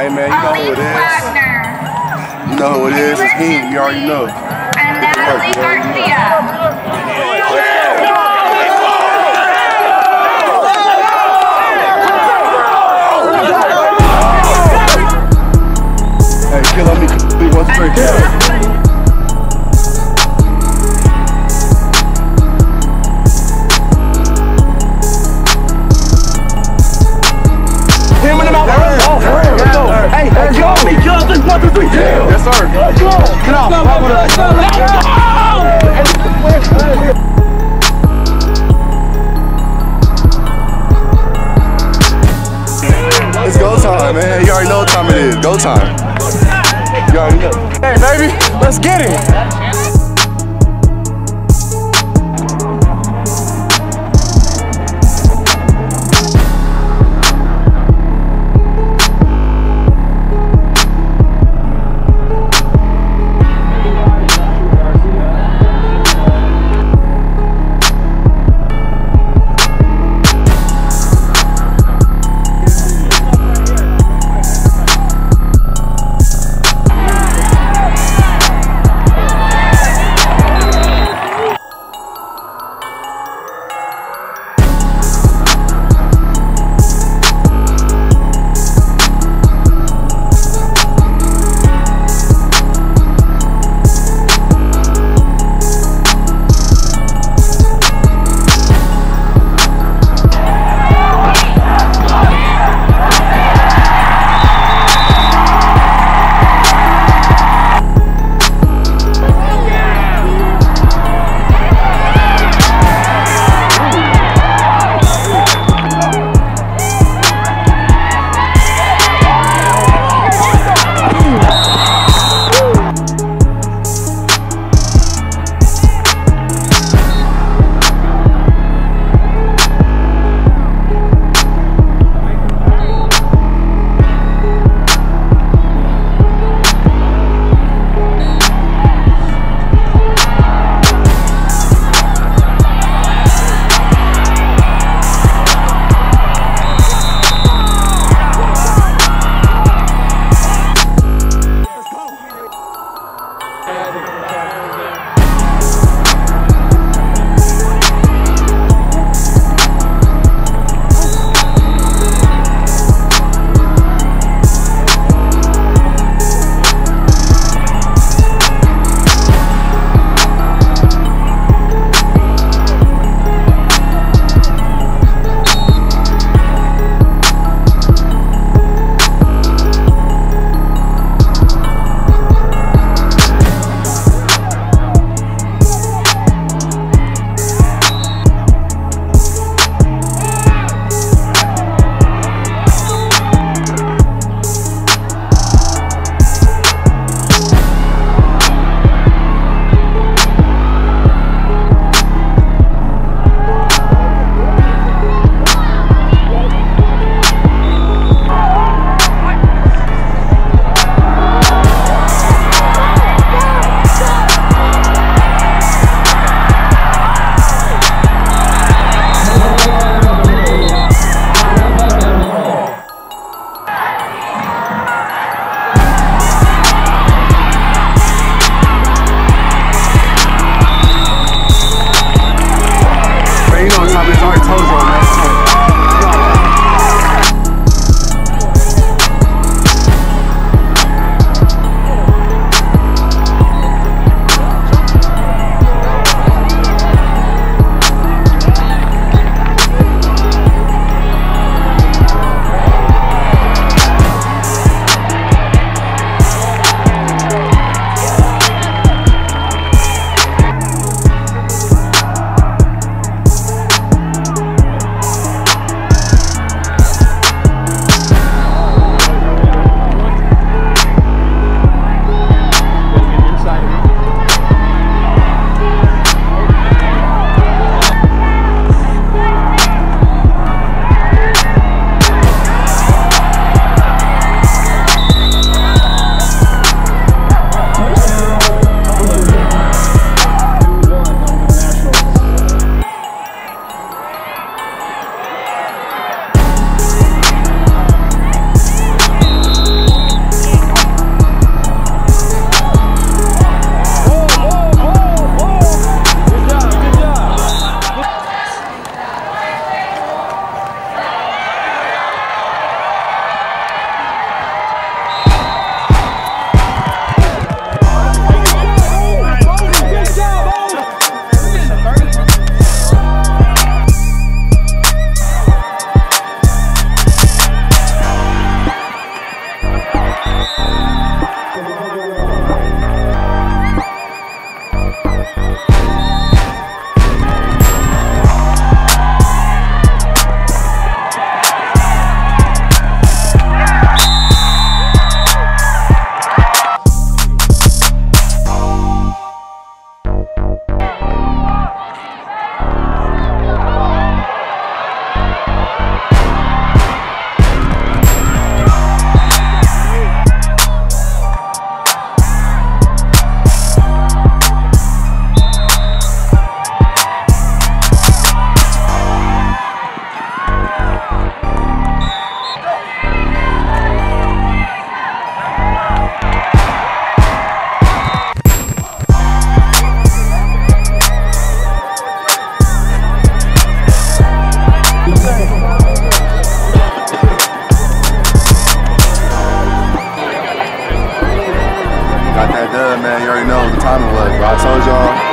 Hey man, you know who it is. You know who it is. It's him. You already know. And Natalie Garcia. Yes, sir. Let's go. Get off. Let's go. Let's go. Let's go. It's go time, man. You already know what time it is. Go time. You already know. Hey, baby, let's get it.